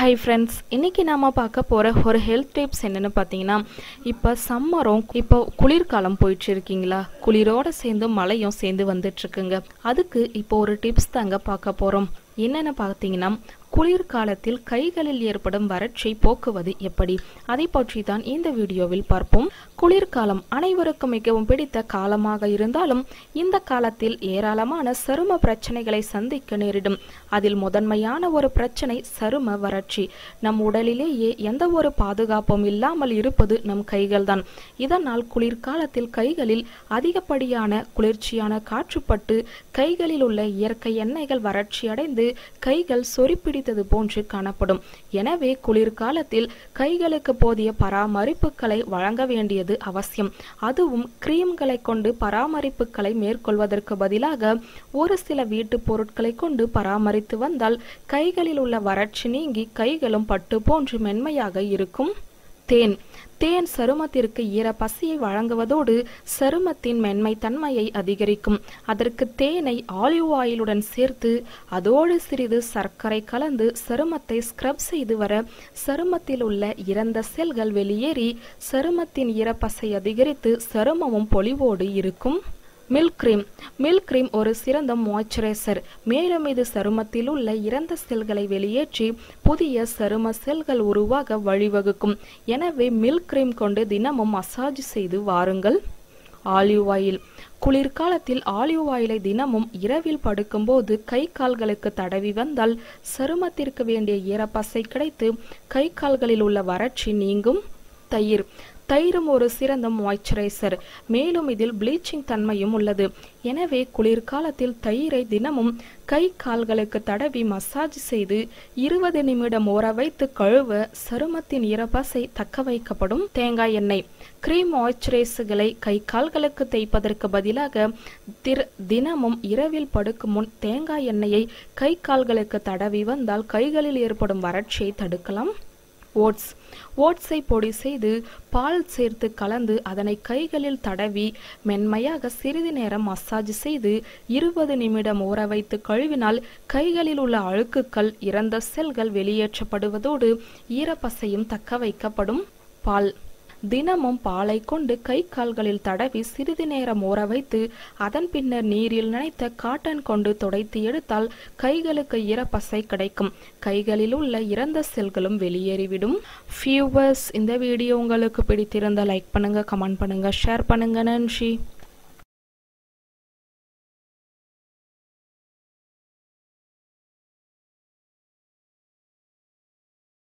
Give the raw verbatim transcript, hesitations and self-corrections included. Hi friends, இன்னைக்கு நாம பார்க்க போற ஒரு ஹெல்த் டிப்ஸ் என்னன்னு பாத்தீங்கன்னா இப்ப சம்மரும் இப்ப குளிர் காலம் போயிட்டு இருக்கீங்களா குளிரோட சேர்ந்து மழையும் சேர்ந்து வந்துட்டு இருக்குங்க அதுக்கு இப்போ ஒரு டிப்ஸ் தாங்க பார்க்க போறோம் என்னன்னு பாத்தீங்கன்னா குளிர் காலத்தில் கைகளில் ஏற்படும் வறட்சி போக்குவது எப்படி அதை பற்றி தான் இந்த வீடியோவில் பார்ப்போம் குளிர் காலம் அனைவருக்கும் மிகவும் பிடித்த காலமாக இருந்தாலும் இந்த காலத்தில் ஏராளமான சரும பிரச்சனைகளை சந்திக்க நேரிடும் அதில் முதன்மையான ஒரு பிரச்சனை சரும வறட்சி நம் உடலிலேயே எந்த ஒரு பாதுகாப்பும் இல்லாமல் இருப்பது நம் கைகள்தான் இதனால் குளிர் காலத்தில் கைகளில் அதிகப்படியான குளிர்ச்சியான காற்றுப்பட்டு கைகளில் உள்ள இயற்கை எண்ணெய்கள் வறட்சி அடைந்து கைகள் சொறிப்பி போன்று காணப்படும் எனவே குளிர்காலத்தில் கைகளுக்கு போதிய பராமரிப்புகளை வழங்க வேண்டியது அவசியம் அதுவும் கிரீம்களை கொண்டு பராமரிப்புகளை மேற்கொள்வதற்கு பதிலாக ஒரு சில வீட்டு பொருட்களை கொண்டு பராமரித்து வந்தால் கைகளில் உள்ள வறட்சி நீங்கி கைகளும் பட்டு போன்று மென்மையாக இருக்கும் தேன் தேன் சருமத்திற்கு ஈர பசியை வழங்குவதோடு சருமத்தின் மென்மை தன்மையை அதிகரிக்கும் அதற்கு தேனை ஆலிவ் ஆயிலுடன் சேர்த்து அதோடு சிறிது சர்க்கரை கலந்து சருமத்தை ஸ்க்ரப் செய்து வர சருமத்தில் உள்ள இறந்த செல்கள் வெளியேறி சருமத்தின் ஈர பசை அதிகரித்து சருமமும் பொலிவோடு இருக்கும் மில்க் கிரீம் மில்க் கிரீம் ஒரு சிறந்த மாய்ச்சரைசர் மேலும் இது சருமத்தில் உள்ள இறந்த செல்களை வெளியேற்றி புதிய சரும செல்கள் உருவாக வழிவகுக்கும் எனவே மில்க் கிரீம் கொண்டு தினமும் மசாஜ் செய்து வாருங்கள் ஆலிவ் ஆயில் குளிர்காலத்தில் ஆலிவ் ஆயிலை தினமும் இரவில் படுக்கும்போது கை கால்களுக்கு தடவி வந்தால் சருமத்திற்கு வேண்டிய ஈரப்பசை கிடைத்து கை கால்களில் உள்ள வறட்சி நீங்கும் தயிர் தயிரும் ஒரு சிறந்த மாய்ச்சரைசர் மேலும் இதில் ப்ளீச்சிங் தன்மையும் உள்ளது எனவே குளிர்காலத்தில் தயிரை தினமும் கை கால்களுக்கு தடவி மசாஜ் செய்து இருபது நிமிடம் ஊற வைத்து கழுவ சருமத்தின் ஈரப்பசை தக்க வைக்கப்படும் தேங்காய் எண்ணெய் கிரீம் மாய்ச்சரைசர்களை கை கால்களுக்கு தேய்ப்பதற்கு பதிலாக தினமும் இரவில் படுக்கும் முன் தேங்காய் எண்ணெயை கை கால்களுக்கு தடவி வந்தால் கைகளில் ஏற்படும் வறட்சியை தடுக்கலாம் ஓட்ஸ் ஓட்ஸை பொடி செய்து பால் சேர்த்து கலந்து அதனை கைகளில் தடவி மென்மையாக சிறிது நேரம் மசாஜ் செய்து இருபது நிமிடம் ஊற வைத்து கழுவினால் கைகளில் உள்ள அழுக்குகள் இறந்த செல்கள் வெளியேற்றப்படுவதோடு ஈரப்பசையும் தக்க வைக்கப்படும் பால் தினமும் பாலை கொண்டு கை கால்களில் தடவி சிறிது நேரம் ஊற வைத்து அதன் பின்னர் நீரில் நனைத்த காட்டன் கொண்டு துடைத்து எடுத்தால் கைகளுக்கு ஈரப்பசை கிடைக்கும் கைகளில் உள்ள இறந்த செல்களும் வெளியேறிவிடும் வியூவர்ஸ் இந்த வீடியோ உங்களுக்கு பிடித்திருந்தால் லைக் பண்ணுங்க கமெண்ட் பண்ணுங்க ஷேர் பண்ணுங்க நன்றி